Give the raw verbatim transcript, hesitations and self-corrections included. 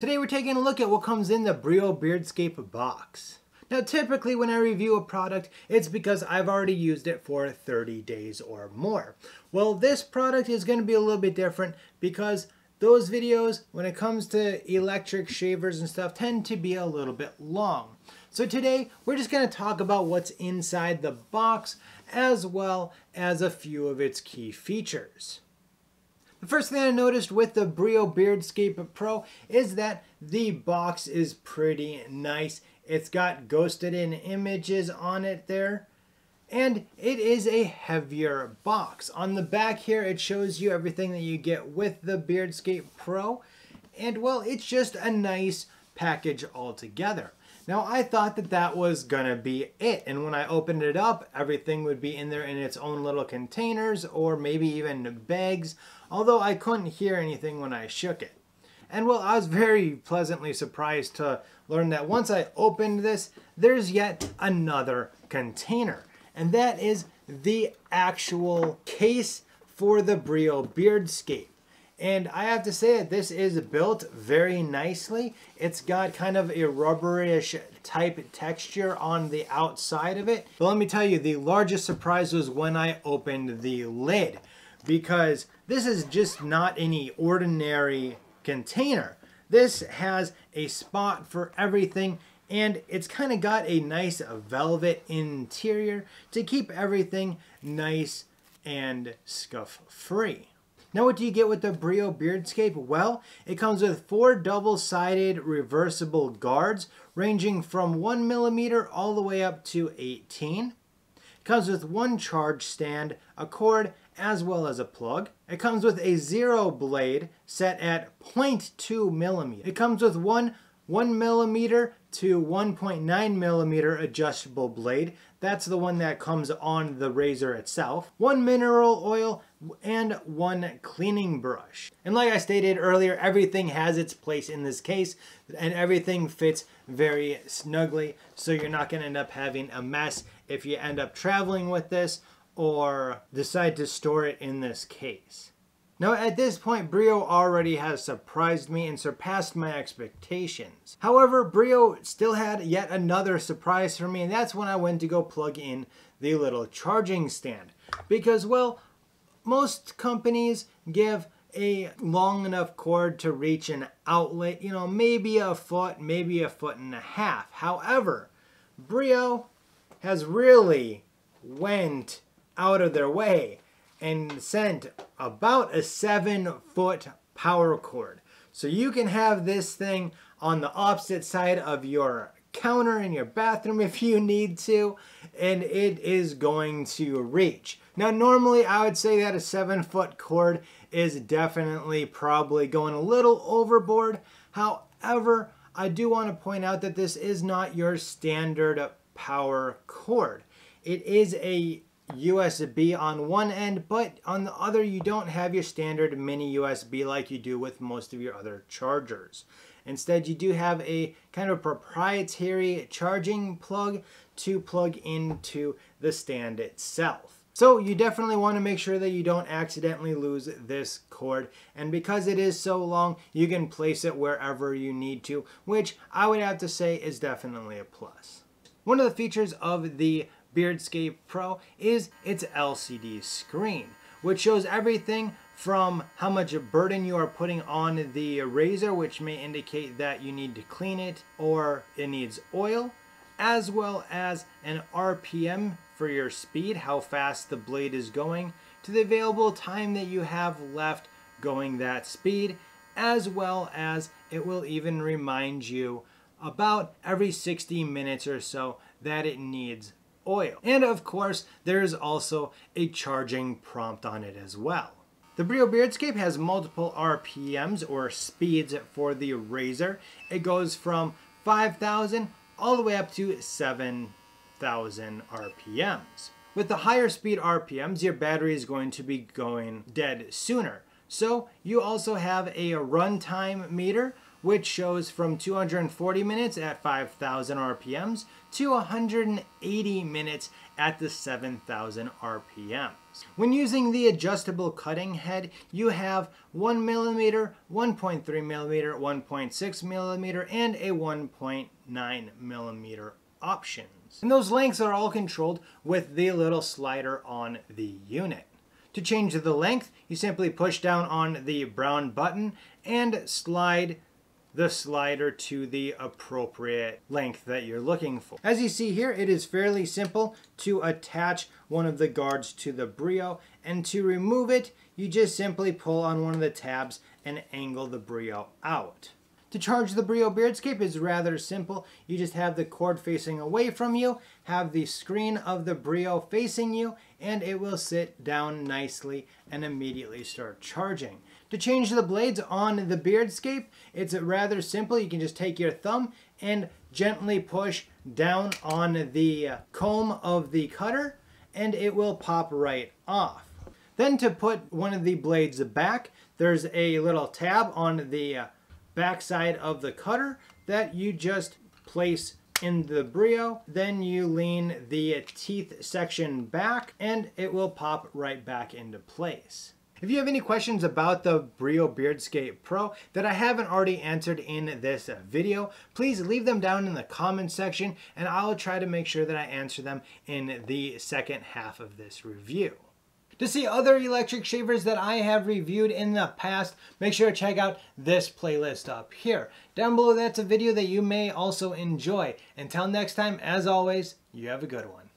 Today we're taking a look at what comes in the Brio Beardscape box. Now typically when I review a product, it's because I've already used it for thirty days or more. Well, this product is going to be a little bit different because those videos, when it comes to electric shavers and stuff, tend to be a little bit long. So today we're just going to talk about what's inside the box as well as a few of its key features. The first thing I noticed with the Brio Beardscape Pro is that the box is pretty nice. It's got ghosted in images on it there. And it is a heavier box. On the back here, it shows you everything that you get with the Beardscape Pro. And well, it's just a nice package altogether. Now, I thought that that was gonna be it, and when I opened it up, everything would be in there in its own little containers or maybe even bags, although I couldn't hear anything when I shook it. And well, I was very pleasantly surprised to learn that once I opened this, there's yet another container, and that is the actual case for the Brio Beardscape. And I have to say that this is built very nicely. It's got kind of a rubberish type texture on the outside of it. But let me tell you, the largest surprise was when I opened the lid, because this is just not any ordinary container. This has a spot for everything, and it's kind of got a nice velvet interior to keep everything nice and scuff-free. Now what do you get with the Brio Beardscape? Well, it comes with four double-sided reversible guards ranging from one millimeter all the way up to eighteen. It comes with one charge stand, a cord, as well as a plug. It comes with a zero blade set at zero point two millimeter. It comes with one 1 millimeter to one point nine millimeter adjustable blade. That's the one that comes on the razor itself. One mineral oil and one cleaning brush. And like I stated earlier, everything has its place in this case and everything fits very snugly. So you're not gonna end up having a mess if you end up traveling with this or decide to store it in this case. Now at this point, Brio already has surprised me and surpassed my expectations. However, Brio still had yet another surprise for me, and that's when I went to go plug in the little charging stand. Because, well, most companies give a long enough cord to reach an outlet, you know, maybe a foot, maybe a foot and a half. However, Brio has really went out of their way and sent about a seven foot power cord. So you can have this thing on the opposite side of your counter in your bathroom if you need to, and it is going to reach. Now normally I would say that a seven foot cord is definitely probably going a little overboard. However, I do want to point out that this is not your standard power cord. It is a U S B on one end, but on the other you don't have your standard mini U S B like you do with most of your other chargers. Instead, you do have a kind of proprietary charging plug to plug into the stand itself. So you definitely want to make sure that you don't accidentally lose this cord, and because it is so long, you can place it wherever you need to, which I would have to say is definitely a plus. One of the features of the Beardscape Pro is its L C D screen, which shows everything from how much burden you are putting on the razor, which may indicate that you need to clean it or it needs oil, as well as an R P M for your speed, how fast the blade is going, to the available time that you have left going that speed, as well as it will even remind you about every sixty minutes or so that it needs oil. And of course, there's also a charging prompt on it as well. The Brio Beardscape has multiple R P Ms or speeds for the razor. It goes from five thousand all the way up to seven thousand R P Ms. With the higher speed R P Ms, your battery is going to be going dead sooner. So you also have a runtime meter, which shows from two hundred forty minutes at five thousand R P Ms to one hundred eighty minutes at the seven thousand R P Ms. When using the adjustable cutting head, you have one millimeter, one point three millimeter, one point six millimeter, and a one point nine millimeter options. And those lengths are all controlled with the little slider on the unit. To change the length, you simply push down on the brown button and slide the slider to the appropriate length that you're looking for. As you see here, it is fairly simple to attach one of the guards to the Brio, and to remove it, you just simply pull on one of the tabs and angle the Brio out. To charge the Brio Beardscape is rather simple. You just have the cord facing away from you, have the screen of the Brio facing you, and it will sit down nicely and immediately start charging. To change the blades on the Beardscape, it's rather simple. You can just take your thumb and gently push down on the comb of the cutter, and it will pop right off. Then to put one of the blades back, there's a little tab on the backside of the cutter that you just place in the Brio. Then you lean the teeth section back and it will pop right back into place. If you have any questions about the Brio Beardscape Pro that I haven't already answered in this video, please leave them down in the comments section and I'll try to make sure that I answer them in the second half of this review. To see other electric shavers that I have reviewed in the past, make sure to check out this playlist up here. Down below, that's a video that you may also enjoy. Until next time, as always, you have a good one.